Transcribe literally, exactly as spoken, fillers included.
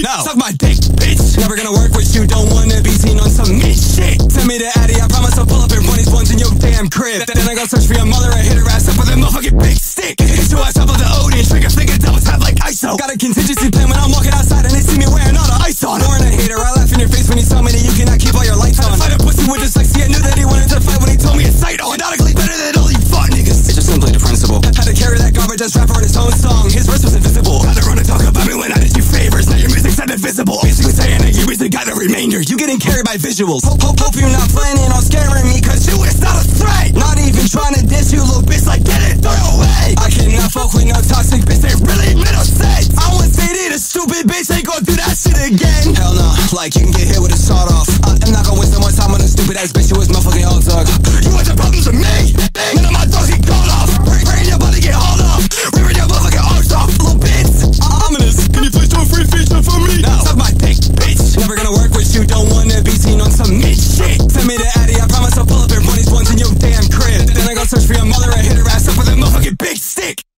No. Suck my dick, bitch. Never gonna work with you, don't wanna be seen on some meat shit. Send me to Addy, I promise I'll pull up and run these ones in your damn crib. Then I go search for your mother and hit her ass up with a motherfucking big stick. Hit your ass up with the Odin, trigger finger, double tap like I S O. Got a contingency plan when I'm walking outside and they see me wearing all the ice on. Warren, a hater, I laugh in your face when you tell me that you cannot keep all your lights on. I fight a pussy with dyslexia, knew that he wanted to fight when he told me it's sight on. Undoubtedly better than all you fought niggas. It's just simply the principle. Had to carry that garbage ass rapper in his own song. His verse was invisible. Had to run and talk about me when I did you favors. Now your music's not invisible. Basically saying that you basically got a remainder. You getting carried by visuals. Hope, hope, hope you're not planning on scaring me, cause you is not a threat. Not even trying to diss you, little bitch, like get it, throw it away. I cannot fuck with no toxic bitch, they really made no sense. I want C D, the stupid bitch, they gon' do that shit again. Hell no, like you can get hit with a sawed off. I am not gonna waste no more time on a stupid ass bitch who is motherfucking all dog.